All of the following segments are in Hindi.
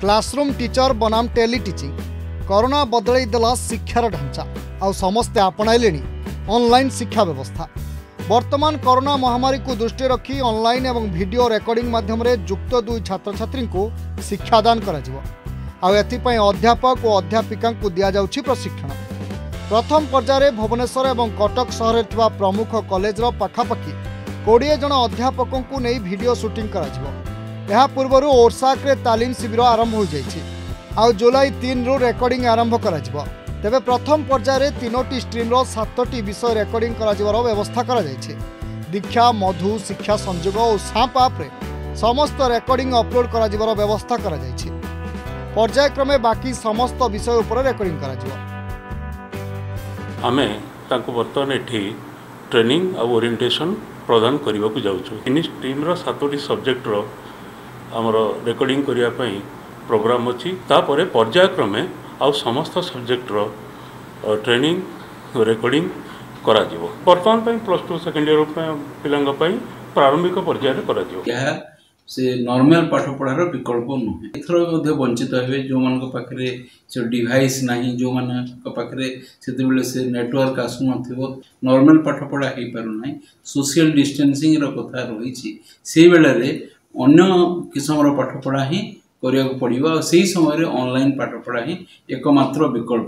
क्लासरूम टीचर बनाम टेली टीचिंग कोरोना बदल देला शिक्षार ढांचा आ समस्ते आपणाइले ऑनलाइन शिक्षा व्यवस्था। वर्तमान कोरोना महामारी को दृष्टि रखी ऑनलाइन एवं वीडियो रिकॉर्डिंग माध्यम रे युक्त दुई छात्र छात्री को शिक्षादान करा जिवो आ एथिपई अध्यापक और अध्यापिका को दिया जाउछि प्रशिक्षण। प्रथम पर्याय भुवनेश्वर और कटक सहर थवा प्रमुख कॉलेज पखापाखि 20 जन अध्यापक को नहीं वीडियो शूटिंग करा पूर्वर ओरसाक तालीम शिविर आरंभ हो जाए आ जुलाई 3 रु रिकॉर्डिंग आरंभ करा जिवो। तेबे प्रथम पर्याय तीनोटी स्ट्रीम 7टी विषय रिकॉर्डिंग करा जिवारो व्यवस्था करा जाए। दीक्षा मधु शिक्षा संयोग और सांप आप्रे समस्त रिकॉर्डिंग अपलोड करा जिवारो व्यवस्था करा जाए। पर्यायक्रमे बाकी समस्त विषय उपर रिकॉर्डिंग करा जिवो। आमे तांको वर्तमान एठी ट्रेनिंग और ओरिएंटेशन प्रदान करने को जाऊँ। स्ट्रीम 7टी सब्जेक्ट आमर रेकॉर्डिंग करने प्रोग्राम अच्छी तापर पर्यायक्रमे आउ समस्त सब्जेक्ट ट्रेनिंग रेकॉर्डिंग करा जिवो। वर्तमान प्लस 2 सेकेंड इयर पाई प्रारंभिक पर्याय करा जिवो। यह से नॉर्मल पाठ पढ़ार विकल्प नुहे। एथर वंचित हे जो मान पाखे से डिवाइस नहीं, जो मान पाखे से नेटवर्क आसुन नॉर्मल पाठ पढ़ा हो पारना, सोशल डिस्टेंसिंग कथा रही से बेले अन्न किसमर पाठ पढ़ा ही पड़िवा सही समय ऑनलाइन पाठ पढ़ा ही एकमात्र विकल्प।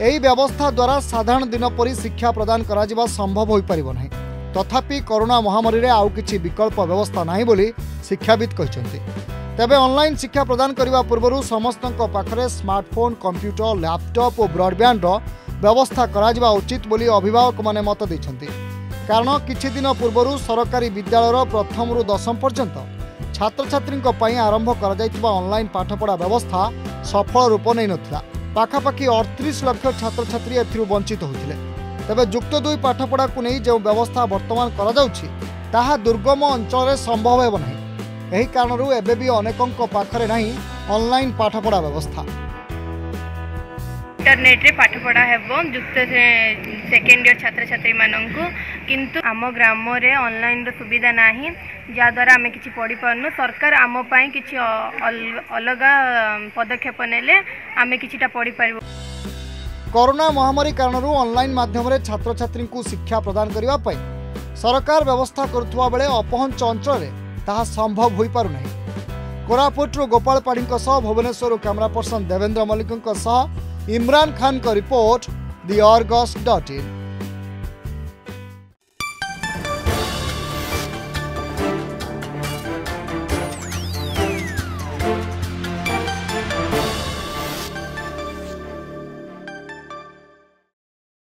यही व्यवस्था द्वारा साधारण दिन पर शिक्षा प्रदान करा जिबा संभव हो पारिबो नाही। तथापि कोरोना महामारी रे आउ किछि विकल्प व्यवस्था नाही बोली शिक्षाविद कहचंते। तबे ऑनलाइन शिक्षा प्रदान करिवा पूर्वरु समस्तनक पाखरे स्मार्टफोन, कंप्यूटर, लैपटॉप और ब्रॉडबैंड रो व्यवस्था करा जिबा उचित बोली अभिभावक माने मत दैछंते। कारण किछि दिन पूर्वरु सरकारी विद्यालय रो प्रथम रु 10 पर्यंत छात्रछात्री आरंभ करा ऑनलाइन पाठपढ़ा व्यवस्था सफल रूप नहीं नथिला। पाखापाखि 38 लाख छात्रछात्री एथि वंचित होते। तबे युक्त दुई पाठपढ़ा को नहीं जो व्यवस्था वर्तमान करा जाउछि ताहा दुर्गम अंचल में संभव हेब नहीं। यही कारणरू एबे भी अनेकक पाखरे नहीं ऑनलाइन पाठपढ़ा व्यवस्था। इंटरनेट रे पाठपढ़ा हेबो युक्त सेकेंड इयर छात्रछात्री माननकु, किंतु आम ग्राम रे ऑनलाइन रो सुविधा नाही, जहाँद्वारा आम कि पढ़ी पारनु। सरकार आम पाई कि अलग पदक्षेप नेले आम कि पढ़ी पारिबो। कोरोना महामारी कारणरू ऑनलाइन माध्यम रे छात्रछात्री को शिक्षा प्रदान करिवा पई सरकार व्यवस्था करथुवा बेले अपहंच अंचल रे ताहा संभव होई पारु नाही। कोरापुटरू गोपाल पाढ़ी सह भुवनेश्वर कैमरा पर्सन देवेंद्र मलिक सह इमरान खान का रिपोर्ट, the Argus.in।